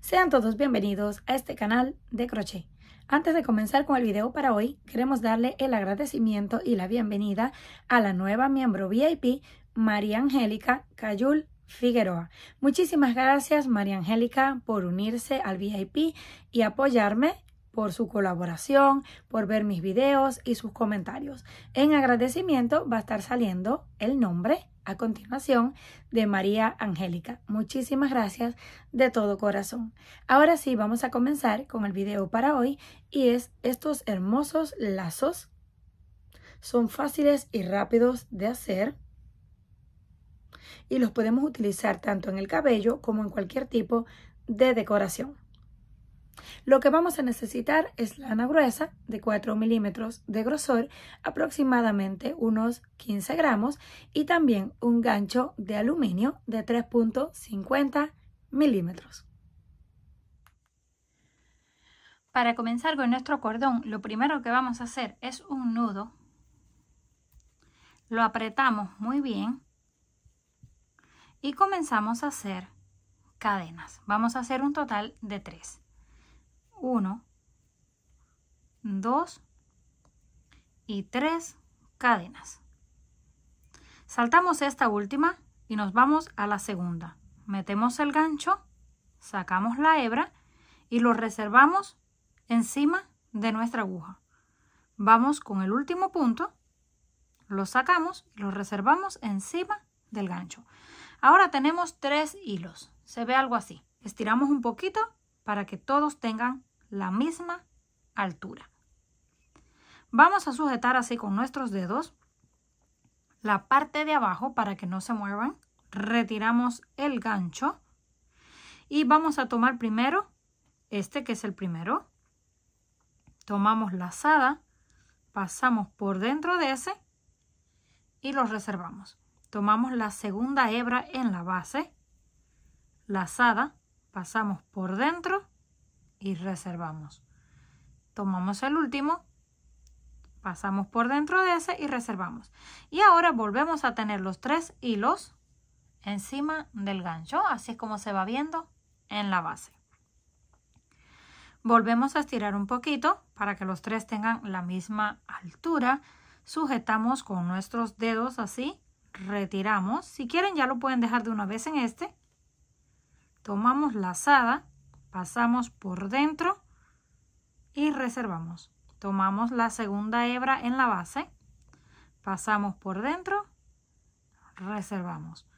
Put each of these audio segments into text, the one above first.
Sean todos bienvenidos a este canal de crochet. Antes de comenzar con el video para hoy, queremos darle el agradecimiento y la bienvenida a la nueva miembro VIP, María Angélica Cayul Figueroa. Muchísimas gracias, María Angélica, por unirse al VIP y apoyarme, por su colaboración, por ver mis videos y sus comentarios. En agradecimiento va a estar saliendo el nombre a continuación de María Angélica. Muchísimas gracias de todo corazón. Ahora sí, vamos a comenzar con el video para hoy y es estos hermosos lazos. Son fáciles y rápidos de hacer y los podemos utilizar tanto en el cabello como en cualquier tipo de decoración. Lo que vamos a necesitar es lana gruesa de 4 milímetros de grosor, aproximadamente unos 15 gramos, y también un gancho de aluminio de 3.50 milímetros. Para comenzar con nuestro cordón, lo primero que vamos a hacer es un nudo. Lo apretamos muy bien y comenzamos a hacer cadenas. Vamos a hacer un total de 3. 1, 2 y 3 cadenas. Saltamos esta última y nos vamos a la segunda. Metemos el gancho, sacamos la hebra y lo reservamos encima de nuestra aguja. Vamos con el último punto, lo sacamos y lo reservamos encima del gancho. Ahora tenemos 3 hilos. Se ve algo así. Estiramos un poquito para que todos tengan la misma altura. Vamos a sujetar así con nuestros dedos la parte de abajo para que no se muevan. Retiramos el gancho y vamos a tomar primero este, que es el primero. Tomamos lazada, pasamos por dentro de ese y lo reservamos. Tomamos la segunda hebra en la base, lazada, pasamos por dentro y reservamos. Tomamos el último, pasamos por dentro de ese y reservamos. Y ahora volvemos a tener los 3 hilos encima del gancho, así es como se va viendo en la base. Volvemos a estirar un poquito para que los 3 tengan la misma altura. Sujetamos con nuestros dedos así, retiramos. Si quieren ya lo pueden dejar de una vez en este. Tomamos lazada, pasamos por dentro y reservamos. Tomamos la segunda hebra en la base, pasamos por dentro, reservamos.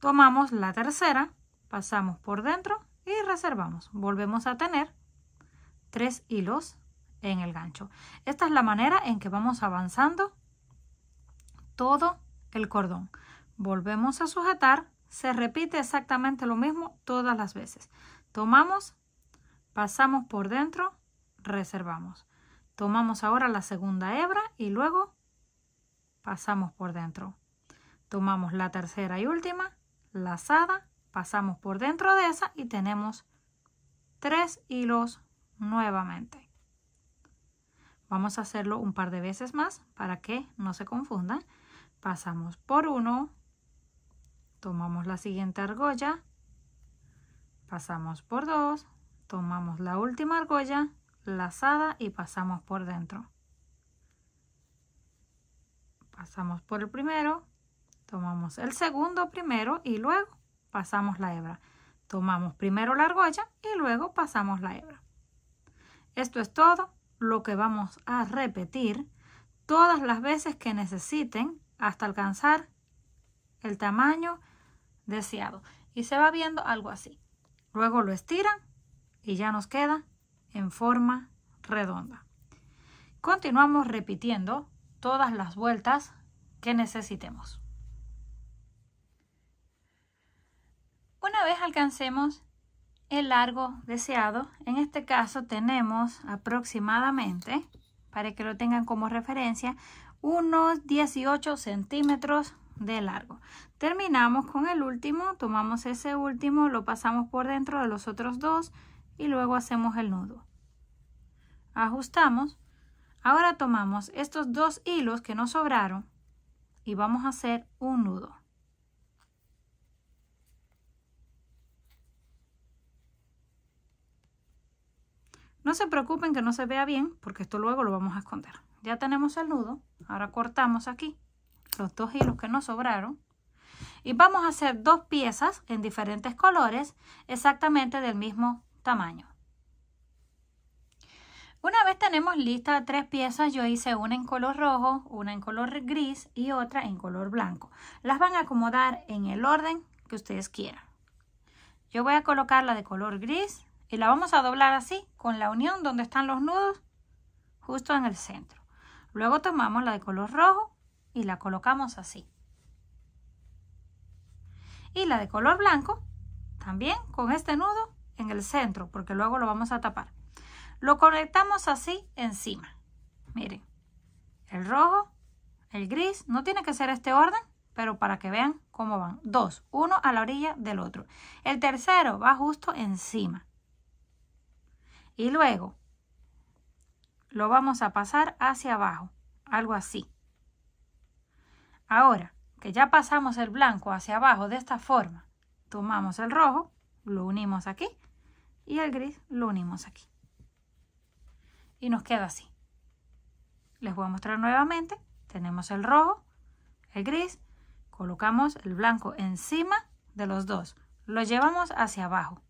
Tomamos la tercera, pasamos por dentro y reservamos. Volvemos a tener 3 hilos en el gancho. Esta es la manera en que vamos avanzando todo el cordón. Volvemos a sujetar. Se repite exactamente lo mismo todas las veces. Tomamos, pasamos por dentro, reservamos. Tomamos ahora la segunda hebra y luego pasamos por dentro. Tomamos la tercera y última, lazada, pasamos por dentro de esa y tenemos 3 hilos nuevamente. Vamos a hacerlo un par de veces más para que no se confundan. Pasamos por uno. Tomamos la siguiente argolla, pasamos por 2, tomamos la última argolla, lazada y pasamos por dentro. Pasamos por el primero, tomamos el segundo primero y luego pasamos la hebra. Tomamos primero la argolla y luego pasamos la hebra. Esto es todo lo que vamos a repetir todas las veces que necesiten hasta alcanzar el tamaño deseado y se va viendo algo así. Luego lo estiran y ya nos queda en forma redonda. Continuamos repitiendo todas las vueltas que necesitemos. Una vez alcancemos el largo deseado, en este caso tenemos aproximadamente, para que lo tengan como referencia, unos 18 centímetros de largo. Terminamos con el último, tomamos ese último, lo pasamos por dentro de los otros 2 y luego hacemos el nudo. Ajustamos. Ahora tomamos estos 2 hilos que nos sobraron y vamos a hacer un nudo. No se preocupen que no se vea bien, porque esto luego lo vamos a esconder. Ya tenemos el nudo, ahora cortamos aquí los dos hilos que nos sobraron y vamos a hacer dos piezas en diferentes colores exactamente del mismo tamaño. Una vez tenemos listas tres piezas, yo hice una en color rojo, una en color gris y otra en color blanco. Las van a acomodar en el orden que ustedes quieran. Yo voy a colocar la de color gris y la vamos a doblar así con la unión donde están los nudos justo en el centro. Luego tomamos la de color rojo y la colocamos así. Y la de color blanco también con este nudo en el centro, porque luego lo vamos a tapar. Lo conectamos así encima. Miren, el rojo, el gris, no tiene que ser este orden, pero para que vean cómo van. Dos, uno a la orilla del otro. El tercero va justo encima. Y luego lo vamos a pasar hacia abajo, algo así. Ahora que ya pasamos el blanco hacia abajo de esta forma, tomamos el rojo, lo unimos aquí y el gris lo unimos aquí. Y nos queda así. Les voy a mostrar nuevamente. Tenemos el rojo, el gris, colocamos el blanco encima de los dos, lo llevamos hacia abajo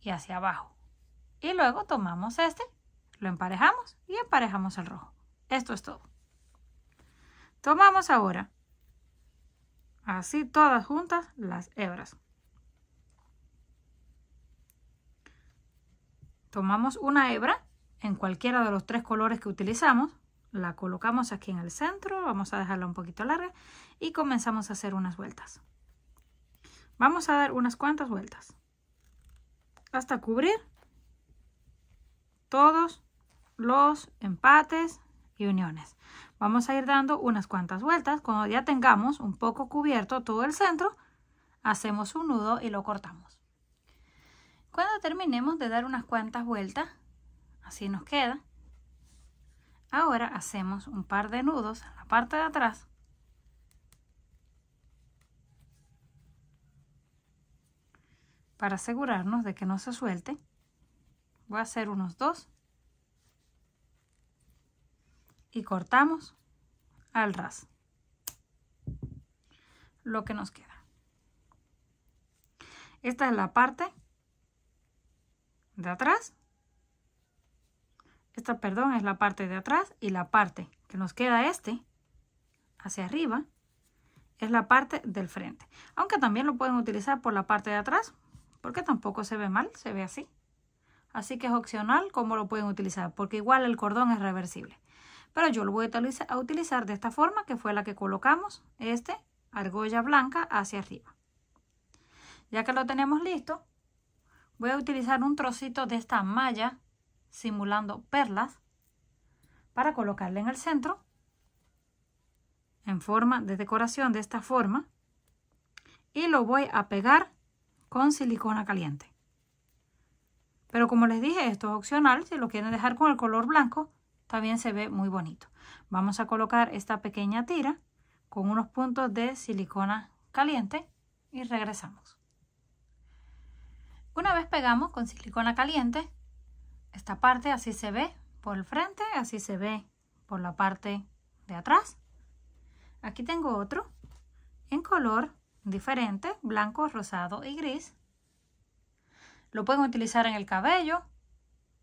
y hacia abajo, y luego tomamos este, lo emparejamos y emparejamos el rojo. Esto es todo. Tomamos ahora así todas juntas las hebras. Tomamos una hebra en cualquiera de los tres colores que utilizamos, la colocamos aquí en el centro, vamos a dejarla un poquito larga y comenzamos a hacer unas vueltas. Vamos a dar unas cuantas vueltas hasta cubrir todos los empates y uniones. Vamos a ir dando unas cuantas vueltas. Cuando ya tengamos un poco cubierto todo el centro, hacemos un nudo y lo cortamos. Cuando terminemos de dar unas cuantas vueltas, así nos queda. Ahora hacemos un par de nudos en la parte de atrás. Para asegurarnos de que no se suelte, voy a hacer unos dos. Y cortamos al ras lo que nos queda. Esta es la parte de atrás. Esta, perdón, es la parte de atrás, y la parte que nos queda hacia arriba es la parte del frente. Aunque también lo pueden utilizar por la parte de atrás, porque tampoco se ve mal, se ve así. Así que es opcional cómo lo pueden utilizar, porque igual el cordón es reversible. Pero yo lo voy a utilizar de esta forma, que fue la que colocamos, argolla blanca hacia arriba. Ya que lo tenemos listo, voy a utilizar un trocito de esta malla simulando perlas para colocarla en el centro en forma de decoración de esta forma, y lo voy a pegar con silicona caliente. Pero como les dije, esto es opcional. Si lo quieren dejar con el color blanco también se ve muy bonito. Vamos a colocar esta pequeña tira con unos puntos de silicona caliente y regresamos. Una vez pegamos con silicona caliente, esta parte así se ve por el frente, así se ve por la parte de atrás. Aquí tengo otro en color diferente, blanco, rosado y gris. Lo pueden utilizar en el cabello,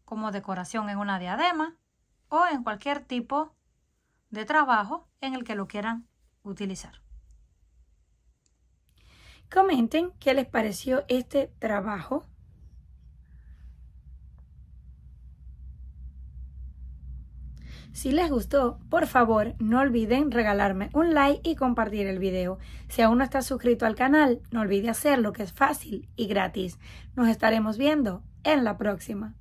como decoración en una diadema o en cualquier tipo de trabajo en el que lo quieran utilizar. Comenten qué les pareció este trabajo. Si les gustó, por favor, no olviden regalarme un like y compartir el video. Si aún no estás suscrito al canal, no olvide hacerlo, que es fácil y gratis. Nos estaremos viendo en la próxima.